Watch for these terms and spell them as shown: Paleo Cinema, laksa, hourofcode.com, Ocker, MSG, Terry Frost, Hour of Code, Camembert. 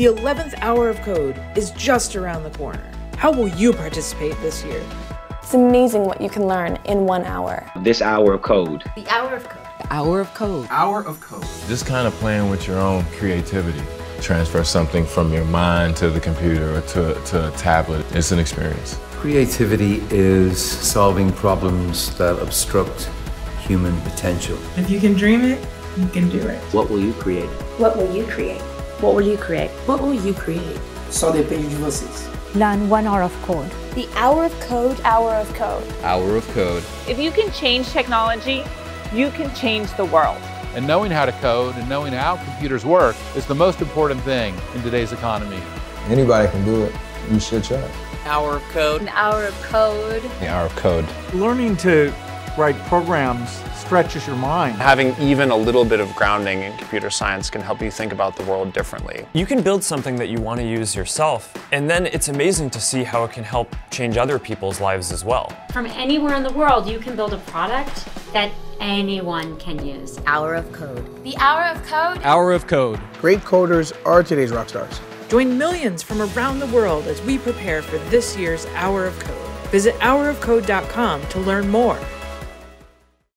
The 11th Hour of Code is just around the corner. How will you participate this year? It's amazing what you can learn in 1 hour. This Hour of Code. The Hour of Code. The Hour of Code. Hour of Code. Just kind of playing with your own creativity. Transfer something from your mind to the computer or to a tablet. It's an experience. Creativity is solving problems that obstruct human potential. If you can dream it, you can do it. What will you create? What will you create? What will you create? What will you create? Só depende de vocês. Learn 1 hour of code. The Hour of Code. Hour of Code. Hour of Code. If you can change technology, you can change the world. And knowing how to code and knowing how computers work is the most important thing in today's economy. Anybody can do it. You should try. Hour of Code. An Hour of Code. The Hour of Code. Learning to write programs stretches your mind. Having even a little bit of grounding in computer science can help you think about the world differently. You can build something that you want to use yourself, and then it's amazing to see how it can help change other people's lives as well. From anywhere in the world, you can build a product that anyone can use. Hour of Code. The Hour of Code. Hour of Code. Great coders are today's rock stars. Join millions from around the world as we prepare for this year's Hour of Code. Visit hourofcode.com to learn more.